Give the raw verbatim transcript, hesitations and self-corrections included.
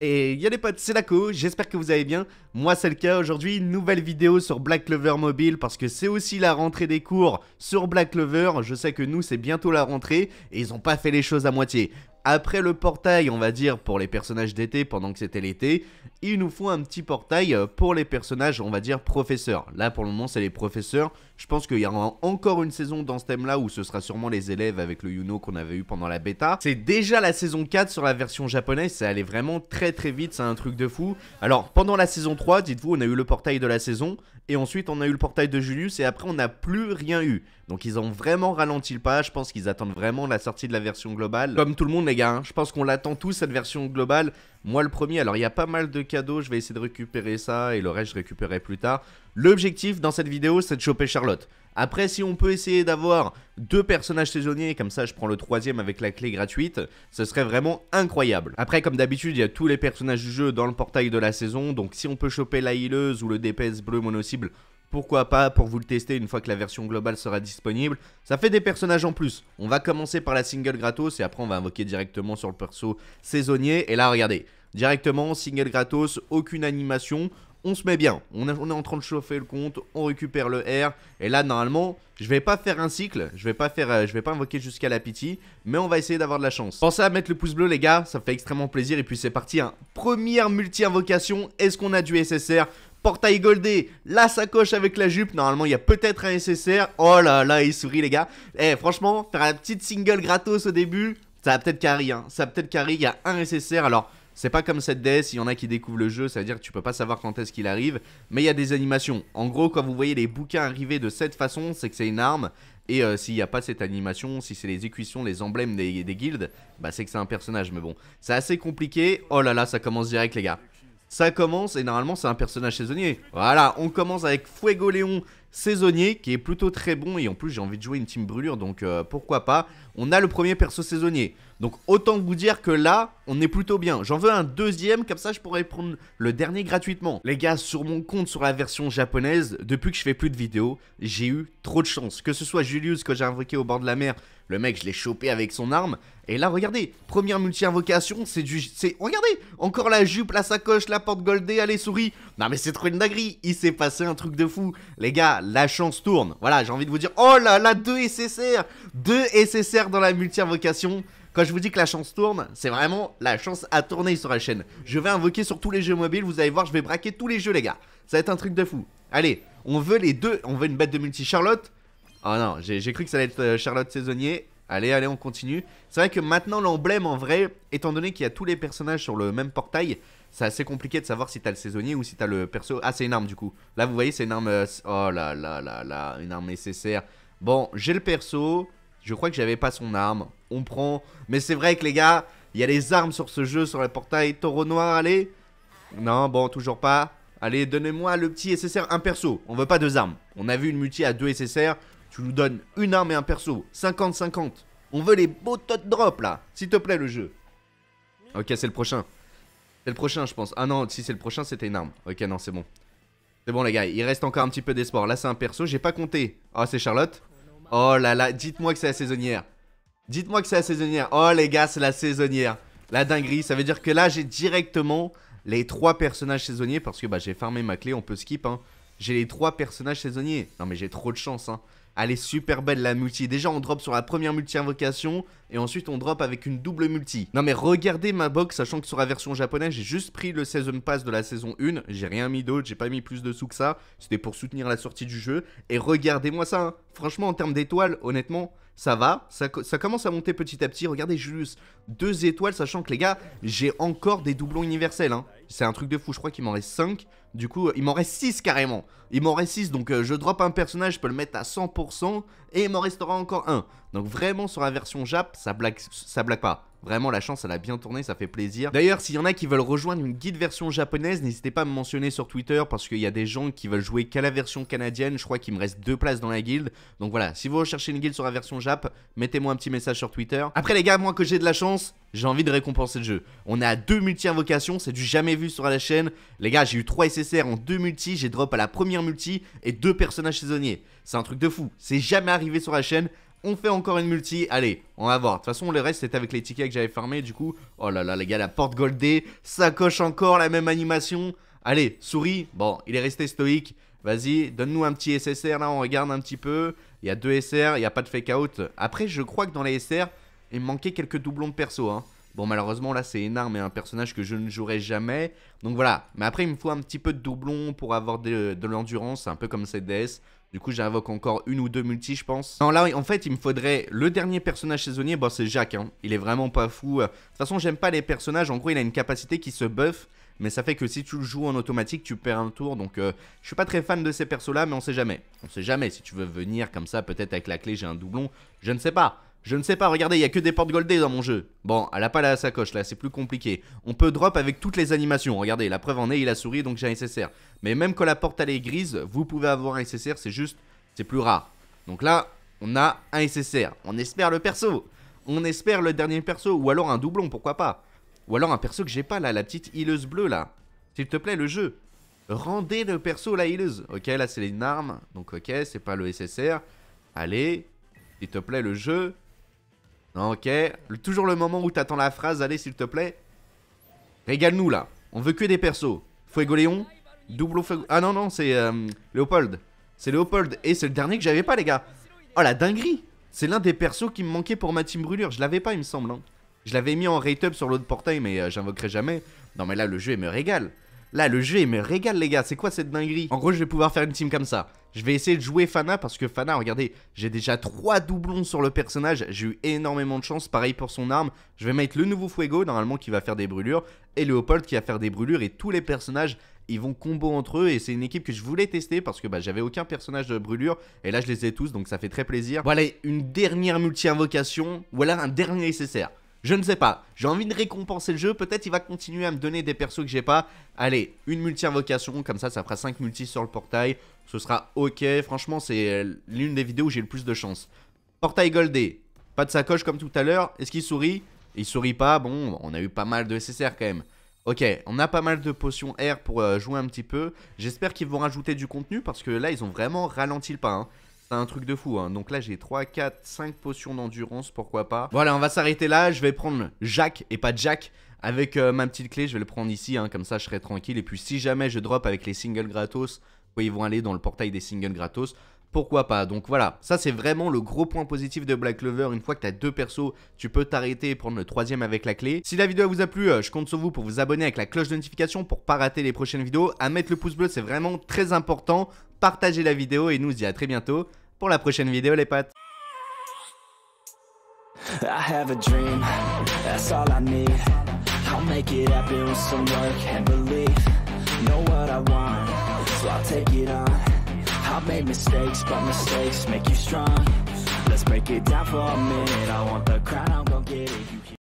Et y'a les potes, c'est Daco, j'espère que vous allez bien, moi c'est le cas aujourd'hui, nouvelle vidéo sur Black Clover Mobile parce que c'est aussi la rentrée des cours sur Black Clover, je sais que nous c'est bientôt la rentrée et ils ont pas fait les choses à moitié. Après le portail, on va dire, pour les personnages d'été pendant que c'était l'été, il nous faut un petit portail pour les personnages, on va dire, professeurs. Là, pour le moment, c'est les professeurs. Je pense qu'il y aura encore une saison dans ce thème-là où ce sera sûrement les élèves avec le Yuno qu'on avait eu pendant la bêta. C'est déjà la saison quatre sur la version japonaise, ça allait vraiment très très vite, c'est un truc de fou. Alors, pendant la saison trois, dites-vous, on a eu le portail de la saison, et ensuite on a eu le portail de Julius, et après on n'a plus rien eu. Donc ils ont vraiment ralenti le pas, je pense qu'ils attendent vraiment la sortie de la version globale. Comme tout le monde, les gars, hein, je pense qu'on l'attend tous, cette version globale. Moi le premier, alors il y a pas mal de cadeaux, je vais essayer de récupérer ça et le reste je récupérerai plus tard. L'objectif dans cette vidéo, c'est de choper Charlotte. Après, si on peut essayer d'avoir deux personnages saisonniers, comme ça je prends le troisième avec la clé gratuite, ce serait vraiment incroyable. Après, comme d'habitude, il y a tous les personnages du jeu dans le portail de la saison, donc si on peut choper la healeuse ou le D P S bleu mono-cible, pourquoi pas, pour vous le tester une fois que la version globale sera disponible. Ça fait des personnages en plus. On va commencer par la single gratos et après on va invoquer directement sur le perso saisonnier. Et là regardez, directement single gratos, aucune animation. On se met bien, on, a, on est en train de chauffer le compte, on récupère le R. Et là normalement, je vais pas faire un cycle, je vais pas, faire, euh, je vais pas invoquer jusqu'à la pitié, mais on va essayer d'avoir de la chance. Pensez à mettre le pouce bleu les gars, ça fait extrêmement plaisir. Et puis c'est parti, hein. Première multi-invocation, est-ce qu'on a du S S R? Portail goldé, la sacoche avec la jupe, normalement il y a peut-être un S S R. Oh là là, il sourit les gars. Eh franchement, faire la petite single gratos au début, ça a peut-être carry, hein. Ça a peut-être carry, il y a un S S R. Alors c'est pas comme cette D S, il y en a qui découvrent le jeu, ça veut dire que tu peux pas savoir quand est-ce qu'il arrive. Mais il y a des animations, en gros quand vous voyez les bouquins arriver de cette façon, c'est que c'est une arme. Et euh, s'il n'y a pas cette animation, si c'est les écussons, les emblèmes des, des guildes, bah c'est que c'est un personnage, mais bon, c'est assez compliqué. Oh là là, ça commence direct les gars. Ça commence et normalement c'est un personnage saisonnier. Voilà, on commence avec Fuegoleon saisonnier qui est plutôt très bon. Et en plus j'ai envie de jouer une team brûlure, donc euh, pourquoi pas. On a le premier perso saisonnier, donc autant vous dire que là on est plutôt bien. J'en veux un deuxième, comme ça je pourrais prendre le dernier gratuitement. Les gars, sur mon compte sur la version japonaise, depuis que je fais plus de vidéos, j'ai eu trop de chance. Que ce soit Julius que j'ai invoqué au bord de la mer, le mec je l'ai chopé avec son arme. Et là regardez, première multi-invocation, c'est du... Regardez, encore la jupe, la sacoche, la porte goldée, allez souris. Non mais c'est trop une dinguerie, il s'est passé un truc de fou. Les gars, la chance tourne. Voilà, j'ai envie de vous dire, oh là là, deux S S R, deux S S R dans la multi-invocation. Quand je vous dis que la chance tourne, c'est vraiment la chance à tourner sur la chaîne. Je vais invoquer sur tous les jeux mobiles, vous allez voir, je vais braquer tous les jeux les gars. Ça va être un truc de fou. Allez, on veut les deux, on veut une bête de multi. Charlotte. Oh non, j'ai cru que ça allait être Charlotte saisonnier. Allez, allez, on continue. C'est vrai que maintenant l'emblème en vrai, étant donné qu'il y a tous les personnages sur le même portail, c'est assez compliqué de savoir si t'as le saisonnier ou si t'as le perso. Ah, c'est une arme du coup. Là vous voyez, c'est une arme. Oh là là là là, une arme nécessaire. Bon, j'ai le perso. Je crois que j'avais pas son arme. On prend. Mais c'est vrai que les gars, il y a les armes sur ce jeu, sur le portail. Taureau noir, allez. Non, bon, toujours pas. Allez, donnez-moi le petit S S R, un perso. On veut pas deux armes. On a vu une multi à deux S S R. Tu nous donnes une arme et un perso. cinquante cinquante. On veut les beaux tot drop là. S'il te plaît, le jeu. Ok, c'est le prochain. C'est le prochain je pense. Ah non, si c'est le prochain c'était une arme. Ok, non, c'est bon. C'est bon les gars, il reste encore un petit peu d'espoir. Là c'est un perso, j'ai pas compté. Oh, c'est Charlotte. Oh là là, dites-moi que c'est la saisonnière. Dites-moi que c'est la saisonnière. Oh les gars, c'est la saisonnière. La dinguerie, ça veut dire que là j'ai directement les trois personnages saisonniers. Parce que bah j'ai farmé ma clé, on peut skip hein. J'ai les trois personnages saisonniers. Non mais j'ai trop de chance hein. Elle est super belle la multi. Déjà on drop sur la première multi-invocation et ensuite on drop avec une double multi. Non mais regardez ma box, sachant que sur la version japonaise, j'ai juste pris le Season Pass de la saison un. J'ai rien mis d'autre, j'ai pas mis plus de sous que ça. C'était pour soutenir la sortie du jeu. Et regardez-moi ça hein. Franchement en termes d'étoiles, honnêtement, ça va. Ça, ça commence à monter petit à petit. Regardez Julius, deux étoiles, sachant que les gars, j'ai encore des doublons universels hein. C'est un truc de fou, je crois qu'il m'en reste cinq. Du coup, il m'en reste six carrément. Il m'en reste six, donc euh, je drop un personnage, je peux le mettre à cent pour cent et il m'en restera encore un. Donc vraiment sur la version Jap, ça blague, ça blague pas. Vraiment la chance, elle a bien tourné, ça fait plaisir. D'ailleurs, s'il y en a qui veulent rejoindre une guide version japonaise, n'hésitez pas à me mentionner sur Twitter parce qu'il y a des gens qui veulent jouer qu'à la version canadienne. Je crois qu'il me reste deux places dans la guilde. Donc voilà, si vous recherchez une guilde sur la version Jap, mettez-moi un petit message sur Twitter. Après les gars, moi que j'ai de la chance, j'ai envie de récompenser le jeu. On est à deux multi-invocations, c'est du jamais vu sur la chaîne. Les gars, j'ai eu trois S S R en deux multi, j'ai drop à la première multi et deux personnages saisonniers. C'est un truc de fou, c'est jamais arrivé sur la chaîne. On fait encore une multi, allez, on va voir. De toute façon, le reste, c'était avec les tickets que j'avais farmé, du coup. Oh là là, les gars, la porte goldée, ça coche encore la même animation. Allez, souris, bon, il est resté stoïque. Vas-y, donne-nous un petit S S R, là, on regarde un petit peu. Il y a deux S R, il n'y a pas de fake out. Après, je crois que dans les S R, il manquait quelques doublons de perso, hein. Bon, malheureusement, là, c'est énorme et un personnage que je ne jouerai jamais. Donc voilà, mais après, il me faut un petit peu de doublons pour avoir de, de l'endurance, un peu comme cette D S. Du coup, j'invoque encore une ou deux multi, je pense. Non, là, en fait, il me faudrait le dernier personnage saisonnier. Bon, c'est Jacques, hein. Il est vraiment pas fou. De toute façon, j'aime pas les personnages. En gros, il a une capacité qui se buff. Mais ça fait que si tu le joues en automatique, tu perds un tour. Donc, euh, je suis pas très fan de ces persos-là, mais on sait jamais. On sait jamais. Si tu veux venir comme ça, peut-être avec la clé, j'ai un doublon. Je ne sais pas. Je ne sais pas. Regardez, il n'y a que des portes goldées dans mon jeu. Bon, elle a pas la sacoche, là. C'est plus compliqué. On peut drop avec toutes les animations. Regardez, la preuve en est, il a souri, donc j'ai un S S R. Mais même quand la porte, elle est grise, vous pouvez avoir un S S R. C'est juste, c'est plus rare. Donc là, on a un S S R. On espère le perso. On espère le dernier perso. Ou alors un doublon, pourquoi pas. Ou alors un perso que j'ai pas là, la petite hileuse bleue là. S'il te plaît, le jeu. Rendez le perso la hileuse. Ok, là c'est une arme. Donc ok, c'est pas le S S R. Allez, s'il te plaît, le jeu. Non, ok. Le, toujours le moment où t'attends la phrase. Allez, s'il te plaît. Régale-nous là. On veut que des persos. Fuegoleon. Double Fuegoleon. Ah non, non, c'est euh, Léopold. C'est Léopold. Et c'est le dernier que j'avais pas, les gars. Oh la dinguerie. C'est l'un des persos qui me manquait pour ma team brûlure. Je l'avais pas, il me semble. Hein. Je l'avais mis en rate up sur l'autre portail, mais euh, j'invoquerai jamais. Non mais là le jeu il me régale. Là le jeu il me régale les gars, c'est quoi cette dinguerie? En gros je vais pouvoir faire une team comme ça. Je vais essayer de jouer Fana parce que Fana, regardez, j'ai déjà trois doublons sur le personnage. J'ai eu énormément de chance, pareil pour son arme. Je vais mettre le nouveau Fuego, normalement qui va faire des brûlures. Et Léopold qui va faire des brûlures et tous les personnages... Ils vont combo entre eux et c'est une équipe que je voulais tester parce que bah, j'avais aucun personnage de brûlure. Et là je les ai tous donc ça fait très plaisir. Voilà une dernière multi-invocation. Voilà un dernier S S R. Je ne sais pas, j'ai envie de récompenser le jeu. Peut-être il va continuer à me donner des persos que j'ai pas. Allez, une multi-invocation, comme ça, ça fera cinq multis sur le portail. Ce sera ok, franchement c'est l'une des vidéos où j'ai le plus de chance. Portail goldé, pas de sacoche comme tout à l'heure. Est-ce qu'il sourit? Il sourit pas, bon, on a eu pas mal de S S R quand même. Ok, on a pas mal de potions air pour euh, jouer un petit peu. J'espère qu'ils vont rajouter du contenu parce que là ils ont vraiment ralenti le pas, hein. C'est un truc de fou, hein. Donc là j'ai trois, quatre, cinq potions d'endurance, pourquoi pas. Voilà, on va s'arrêter là, je vais prendre Jacques et pas Jack. Avec euh, ma petite clé, je vais le prendre ici, hein. Comme ça je serai tranquille. Et puis si jamais je drop avec les singles gratos, ils vont aller dans le portail des singles gratos. Pourquoi pas? Donc voilà, ça c'est vraiment le gros point positif de Black Clover. Une fois que tu as deux persos, tu peux t'arrêter et prendre le troisième avec la clé. Si la vidéo vous a plu, je compte sur vous pour vous abonner avec la cloche de notification pour pas rater les prochaines vidéos. À mettre le pouce bleu, c'est vraiment très important. Partagez la vidéo et nous on se dit à très bientôt pour la prochaine vidéo les pattes. So I'll take it on. I've made mistakes, but mistakes make you strong. Let's break it down for a minute. I want the crown, I'm gon' get it. You